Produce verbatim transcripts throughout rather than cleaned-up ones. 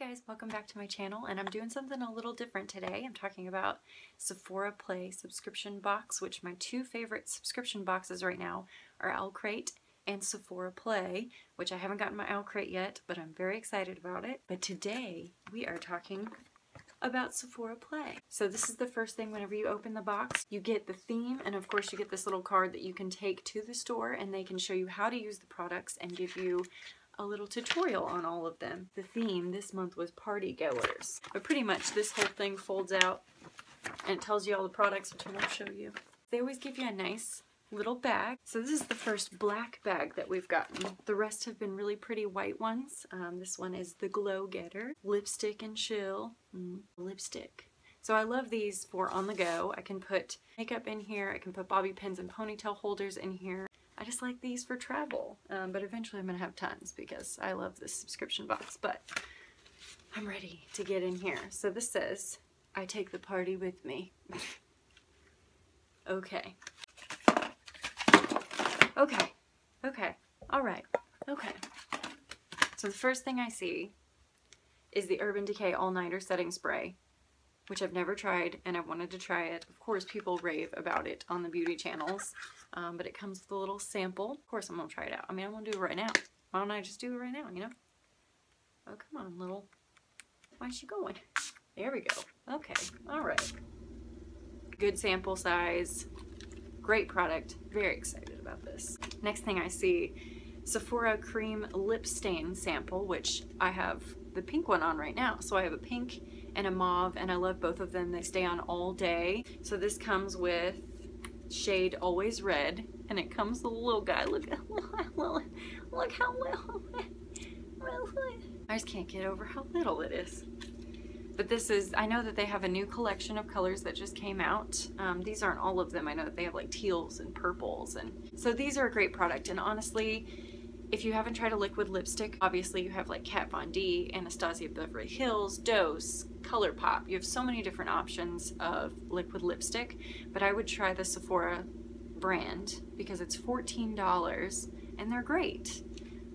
guys, welcome back to my channel, and I'm doing something a little different today. I'm talking about Sephora Play subscription box, which my two favorite subscription boxes right now are Owlcrate and Sephora Play, which I haven't gotten my Owlcrate yet, but I'm very excited about it. But today we are talking about Sephora Play. So this is the first thing. Whenever you open the box, you get the theme, and of course you get this little card that you can take to the store, and they can show you how to use the products and give you a little tutorial on all of them. The theme this month was party goers. But pretty much this whole thing folds out and it tells you all the products, which I won't show you. They always give you a nice little bag. So this is the first black bag that we've gotten. The rest have been really pretty white ones. Um, this one is the Glow Getter. Lipstick and Chill. Mm, lipstick. So I love these for on the go. I can put makeup in here. I can put bobby pins and ponytail holders in here. I just like these for travel, um, but eventually I'm going to have tons because I love this subscription box, but I'm ready to get in here. So this says, I take the party with me. Okay. Okay. Okay. All right. Okay. So the first thing I see is the Urban Decay All-Nighter Setting Spray, which I've never tried, and I wanted to try it. Of course, people rave about it on the beauty channels, um, but it comes with a little sample. Of course, I'm gonna try it out. I mean, I'm gonna do it right now. Why don't I just do it right now, you know? Oh, come on, little. Why's she going? There we go. Okay, all right. Good sample size, great product. Very excited about this. Next thing I see, Sephora Cream Lip Stain Sample, which I have the pink one on right now. So I have a pink and a mauve, and I love both of them. They stay on all day. So this comes with shade Always Red, and it comes with a little guy. Look, look, look how little. I just can't get over how little it is. But this is, I know that they have a new collection of colors that just came out. Um, these aren't all of them. I know that they have like teals and purples, and so these are a great product. And honestly, if you haven't tried a liquid lipstick, obviously you have like Kat Von D, Anastasia Beverly Hills, Dose, ColorPop. You have so many different options of liquid lipstick, but I would try the Sephora brand because it's fourteen dollars and they're great.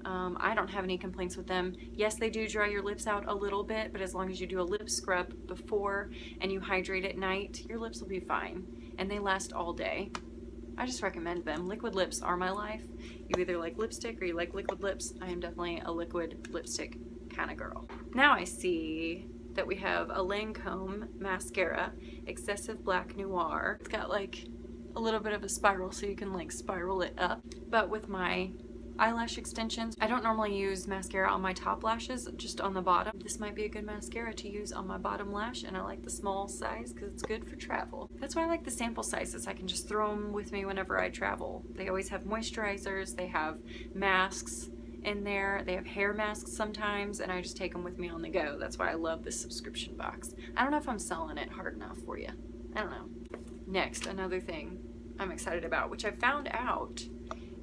Um, I don't have any complaints with them. Yes, they do dry your lips out a little bit, but as long as you do a lip scrub before and you hydrate at night, your lips will be fine, and they last all day. I just recommend them. Liquid lips are my life. You either like lipstick or you like liquid lips. I am definitely a liquid lipstick kind of girl. Now I see that we have a Lancome mascara, Excessive Black Noir. It's got like a little bit of a spiral, so you can like spiral it up. But with my eyelash extensions, I don't normally use mascara on my top lashes, just on the bottom. This might be a good mascara to use on my bottom lash, and I like the small size because it's good for travel. That's why I like the sample sizes. I can just throw them with me whenever I travel. They always have moisturizers, they have masks in there, they have hair masks sometimes, and I just take them with me on the go. That's why I love this subscription box. I don't know if I'm selling it hard enough for you. I don't know. Next, another thing I'm excited about, which I found out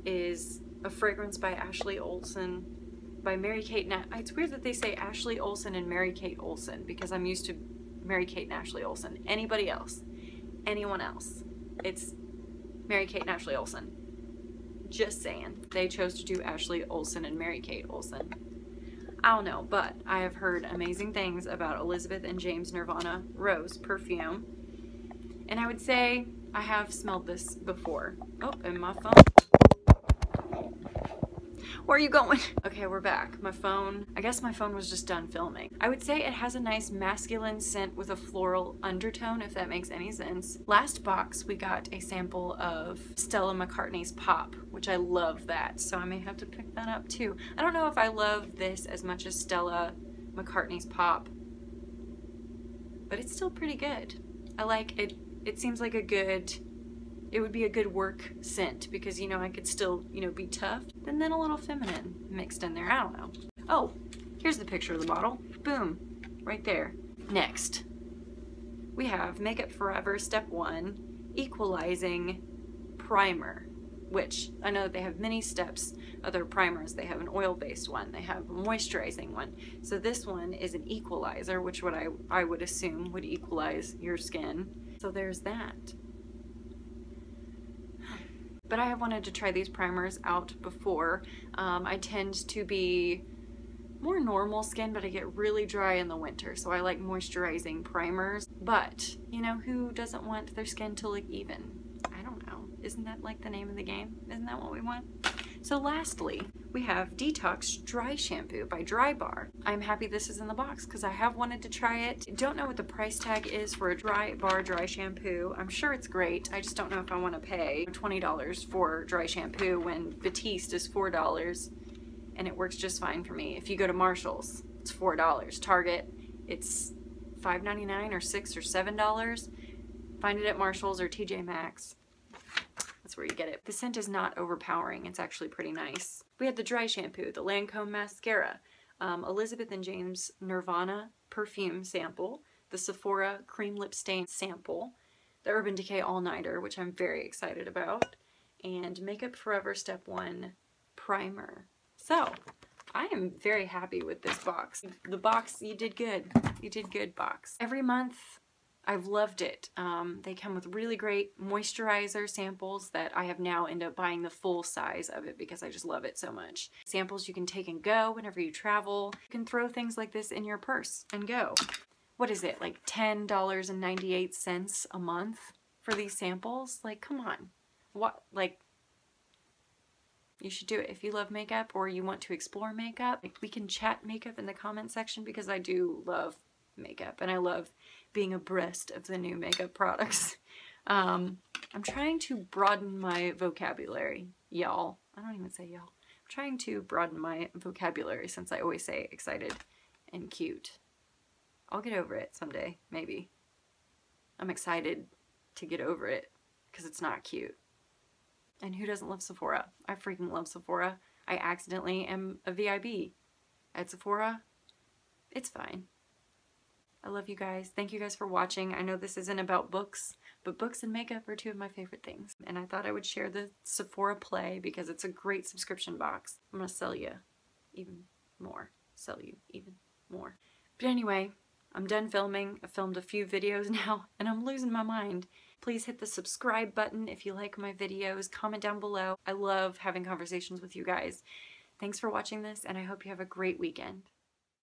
is a fragrance by Ashley Olsen, by Mary-Kate and Ashley. It's weird that they say Ashley Olsen and Mary-Kate Olsen, because I'm used to Mary-Kate and Ashley Olsen. Anybody else, anyone else, it's Mary-Kate and Ashley Olsen. Just saying. They chose to do Ashley Olsen and Mary-Kate Olsen. I don't know, but I have heard amazing things about Elizabeth and James Nirvana Rose perfume, and I would say I have smelled this before. Oh, and my phone. Where are you going? Okay, we're back. My phone, I guess my phone was just done filming. I would say it has a nice masculine scent with a floral undertone, if that makes any sense. Last box, we got a sample of Stella McCartney's Pop, which I love that, so I may have to pick that up too. I don't know if I love this as much as Stella McCartney's Pop, but it's still pretty good. I like it. It seems like a good, it would be a good work scent because, you know, I could still, you know, be tough. And then a little feminine mixed in there. I don't know. Oh, here's the picture of the bottle. Boom. Right there. Next, we have Makeup Forever Step one Equalizing Primer, which I know they have many steps of their primers. They have an oil-based one. They have a moisturizing one. So this one is an equalizer, which what I, I would assume would equalize your skin. So there's that. But I have wanted to try these primers out before. Um, I tend to be more normal skin, but I get really dry in the winter, so I like moisturizing primers. But, you know, who doesn't want their skin to look even? I don't know. Isn't that like the name of the game? Isn't that what we want? So lastly, we have Detox Dry Shampoo by Dry Bar. I'm happy this is in the box because I have wanted to try it. I don't know what the price tag is for a Dry Bar dry shampoo. I'm sure it's great. I just don't know if I want to pay twenty dollars for dry shampoo when Batiste is four dollars and it works just fine for me. If you go to Marshall's, it's four dollars. Target, it's five ninety-nine or six dollars or seven dollars. Find it at Marshall's or T J Maxx. That's where you get it. The scent is not overpowering. It's actually pretty nice. We had the dry shampoo, the Lancome mascara, um, Elizabeth and James Nirvana perfume sample, the Sephora cream lip stain sample, the Urban Decay All-Nighter, which I'm very excited about, and Makeup Forever Step one primer. So I am very happy with this box. The box, you did good. You did good, box. Every month, I've loved it. Um, they come with really great moisturizer samples that I have now ended up buying the full size of it because I just love it so much. Samples you can take and go whenever you travel. You can throw things like this in your purse and go. What is it, like ten dollars and ninety-eight cents a month for these samples? Like, come on. What, like, you should do it. If you love makeup or you want to explore makeup, like, we can chat makeup in the comment section because I do love makeup and I love being abreast of the new makeup products. Um, I'm trying to broaden my vocabulary, y'all. I don't even say y'all. I'm trying to broaden my vocabulary since I always say excited and cute. I'll get over it someday, maybe. I'm excited to get over it because it's not cute. And who doesn't love Sephora? I freaking love Sephora. I accidentally am a V I B at Sephora. It's fine. I love you guys. Thank you guys for watching. I know this isn't about books, but books and makeup are two of my favorite things. And I thought I would share the Sephora Play because it's a great subscription box. I'm gonna sell you even more. Sell you even more. But anyway, I'm done filming. I've filmed a few videos now and I'm losing my mind. Please hit the subscribe button if you like my videos. Comment down below. I love having conversations with you guys. Thanks for watching this and I hope you have a great weekend.